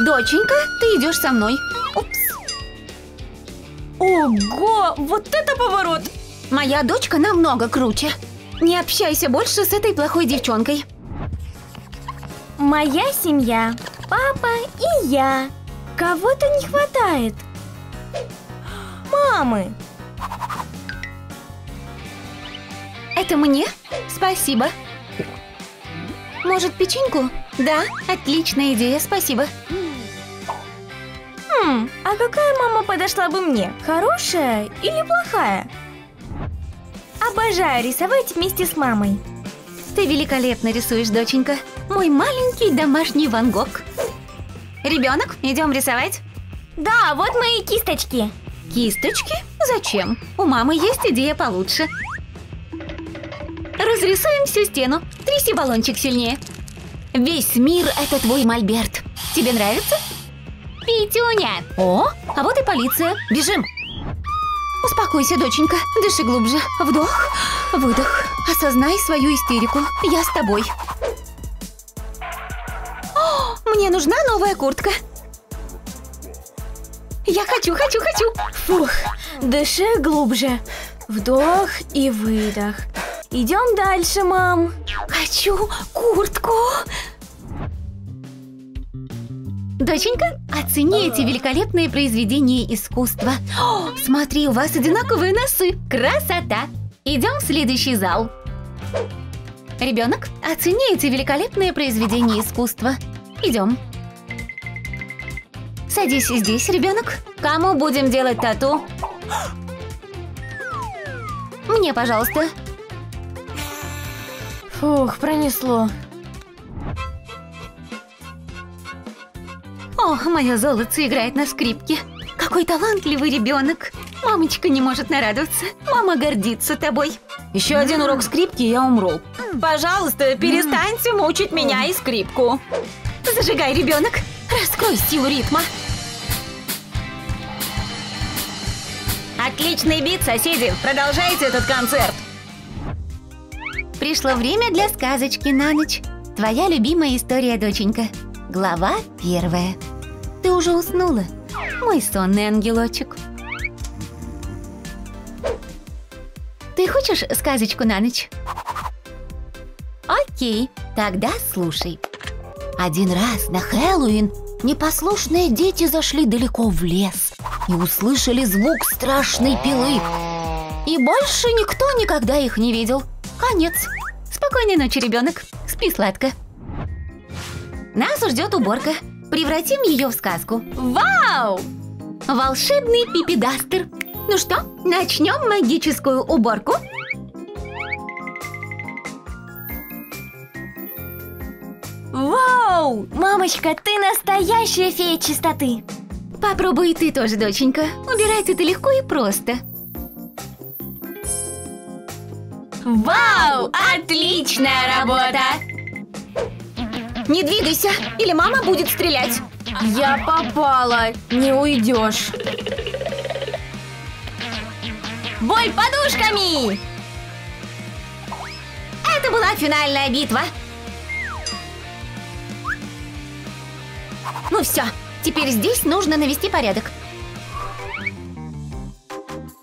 Доченька, ты идешь со мной. Упс. Ого, вот это поворот! Моя дочка намного круче. Не общайся больше с этой плохой девчонкой. Моя семья. Папа и я. Кого-то не хватает. Мамы. Это мне? Спасибо. Может, печеньку? Да, отличная идея, спасибо. А какая мама подошла бы мне? Хорошая или плохая? Обожаю рисовать вместе с мамой. Ты великолепно рисуешь, доченька. Мой маленький домашний Ван Гог. Ребенок, идем рисовать? Да, вот мои кисточки. Кисточки? Зачем? У мамы есть идея получше. Разрисуем всю стену. Тряси баллончик сильнее. Весь мир – это твой мольберт. Тебе нравится? Петюня! О, а вот и полиция. Бежим! Успокойся, доченька. Дыши глубже. Вдох, выдох. Осознай свою истерику. Я с тобой. О, мне нужна новая куртка. Я хочу. Фух, дыши глубже. Вдох и выдох. Идем дальше, мам. Хочу куртку. Доченька, оцени эти великолепные произведения искусства. О, смотри, у вас одинаковые носы. Красота! Идем в следующий зал. Ребенок, оцени эти великолепные произведения искусства. Идем. Садись здесь, ребенок. Кому будем делать тату? Мне, пожалуйста. Фух, пронесло. Ох, мое золотце играет на скрипке. Какой талантливый ребенок. Мамочка не может нарадоваться. Мама гордится тобой. Еще один урок скрипки, я умру. Пожалуйста, перестаньте мучить меня и скрипку. Зажигай, ребенок. Раскрой силу ритма. Отличный бит, соседи. Продолжайте этот концерт. Пришло время для сказочки на ночь. Твоя любимая история, доченька. Глава 1. Ты уже уснула, мой сонный ангелочек. Ты хочешь сказочку на ночь? Окей, тогда слушай. Один раз на Хэллоуин непослушные дети зашли далеко в лес и услышали звук страшной пилы. И больше никто никогда их не видел. Конец. Спокойной ночи, ребенок. Спи сладко. Нас ждет уборка. Превратим ее в сказку. Вау! Волшебный пипидастер. Ну что, начнем магическую уборку? Вау! Мамочка, ты настоящая фея чистоты. Попробуй ты тоже, доченька. Убирать это легко и просто. Вау! Отличная работа! Не двигайся, или мама будет стрелять. Я попала, не уйдешь. Бой подушками! Это была финальная битва. Ну все, теперь здесь нужно навести порядок.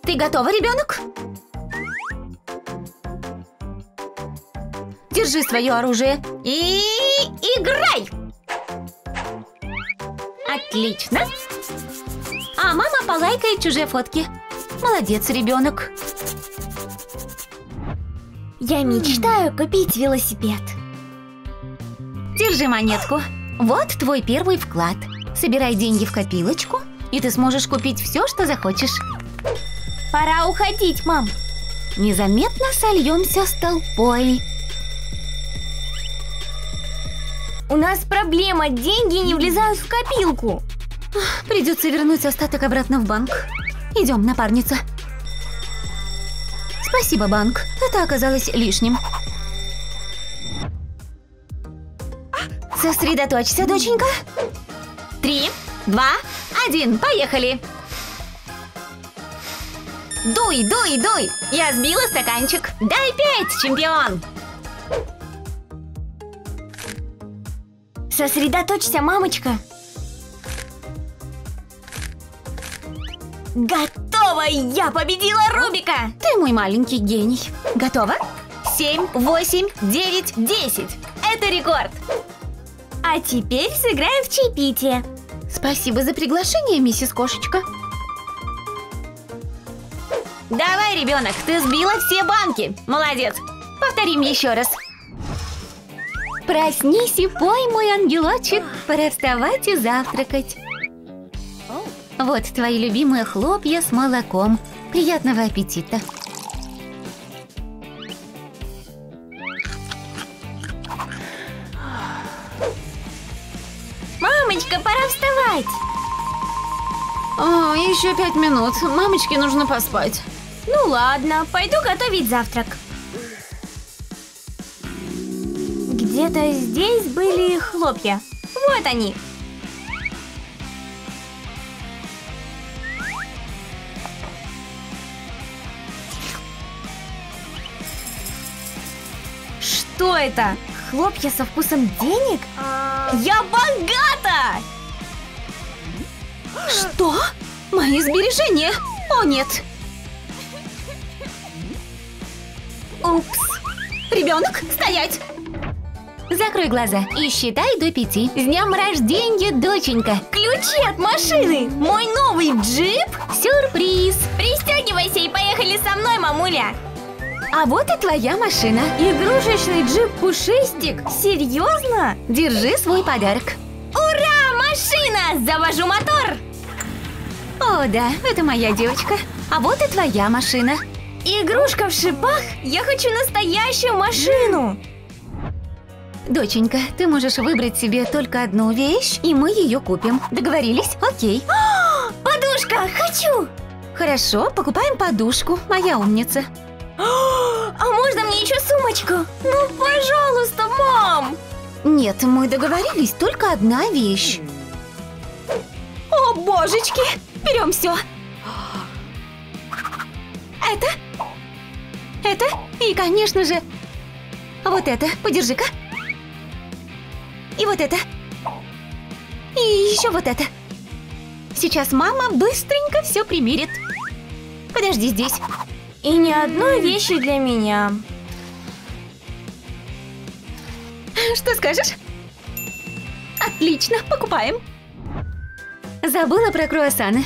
Ты готова, ребенок? Держи свое оружие и играй! Отлично! А мама полайкает чужие фотки. Молодец, ребенок. Я мечтаю купить велосипед. Держи монетку. Вот твой первый вклад. Собирай деньги в копилочку, и ты сможешь купить все, что захочешь. Пора уходить, мам. Незаметно сольемся с толпой. У нас проблема, деньги не влезают в копилку. Придется вернуть остаток обратно в банк. Идем, напарница. Спасибо, банк. Это оказалось лишним. Сосредоточься, доченька. 3, 2, 1, поехали. Дуй, дуй, дуй. Я сбила стаканчик. Дай 5, чемпион. Сосредоточься, мамочка. Готово! Я победила Рубика! Ты мой маленький гений. Готово? 7, 8, 9, 10. Это рекорд! А теперь сыграем в чаепитие. Спасибо за приглашение, миссис Кошечка. Давай, ребенок, ты сбила все банки. Молодец. Повторим еще раз. Проснись и пой, мой ангелочек. Пора вставать и завтракать. Вот твои любимые хлопья с молоком. Приятного аппетита. Мамочка, пора вставать. О, еще 5 минут. Мамочке нужно поспать. Ну ладно, пойду готовить завтрак. Где-то здесь были хлопья. Вот они. Что это? Хлопья со вкусом денег? Я богата! Что? Мои сбережения? О, нет! Упс! Ребенок, стоять! Закрой глаза и считай до 5. С днем рождения, доченька! Ключи от машины! Мой новый джип! Сюрприз! Пристегивайся и поехали со мной, мамуля! А вот и твоя машина! Игрушечный джип-пушистик! Серьезно? Держи свой подарок! Ура, машина! Завожу мотор! О, да, это моя девочка. А вот и твоя машина. Игрушка в шипах? Я хочу настоящую машину! Доченька, ты можешь выбрать себе только одну вещь, и мы ее купим. Договорились? Окей. О, подушка! Хочу! Хорошо, покупаем подушку. Моя умница. А можно мне еще сумочку? Ну, пожалуйста, мам! Нет, мы договорились, только одна вещь. О, божечки! Берем все. Это и, конечно же, вот это. Подержи-ка. И вот это. И еще вот это. Сейчас мама быстренько все примерит. Подожди здесь. И ни одной вещи для меня. Что скажешь? Отлично, покупаем. Забыла про круассаны.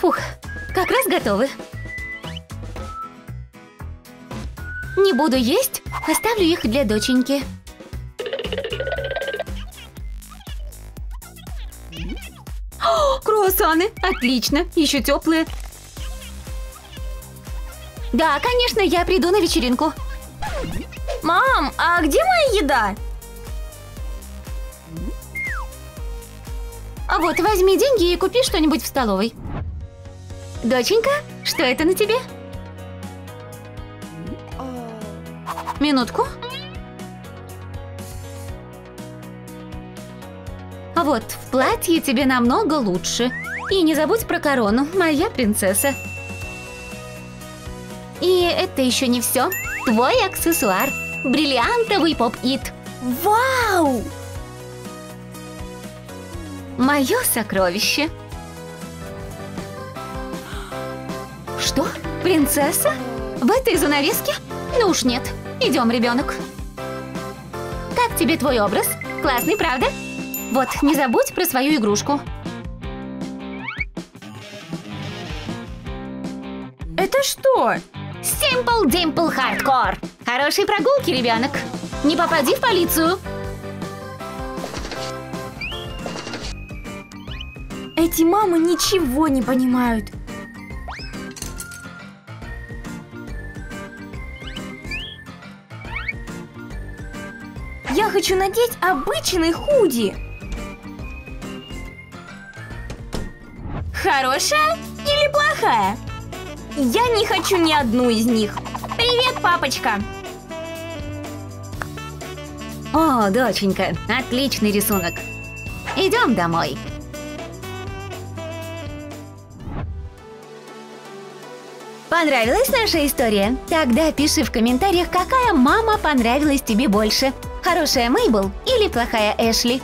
Фух, как раз готовы. Не буду есть, оставлю их для доченьки. О, круассаны! Отлично! Еще теплые. Да, конечно, я приду на вечеринку. Мам, а где моя еда? А вот, возьми деньги и купи что-нибудь в столовой. Доченька, что это на тебе? Минутку. Вот, в платье тебе намного лучше. И не забудь про корону, моя принцесса. И это еще не все. Твой аксессуар. Бриллиантовый поп-ит. Вау! Мое сокровище. Что? Принцесса? В этой занавеске? Ну уж нет. Идем, ребенок. Как тебе твой образ? Классный, правда? Вот, не забудь про свою игрушку. Это что? Simple Dimple Hardcore. Хорошие прогулки, ребенок. Не попади в полицию. Эти мамы ничего не понимают. Я хочу надеть обычный худи. Хорошая или плохая? Я не хочу ни одну из них. Привет, папочка. О, доченька, отличный рисунок. Идем домой. Понравилась наша история? Тогда пиши в комментариях, какая мама понравилась тебе больше. Хорошая Мейбл или плохая Эшли?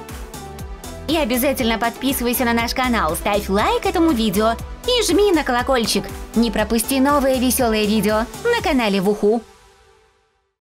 И обязательно подписывайся на наш канал, ставь лайк этому видео и жми на колокольчик. Не пропусти новые веселые видео на канале Вуху.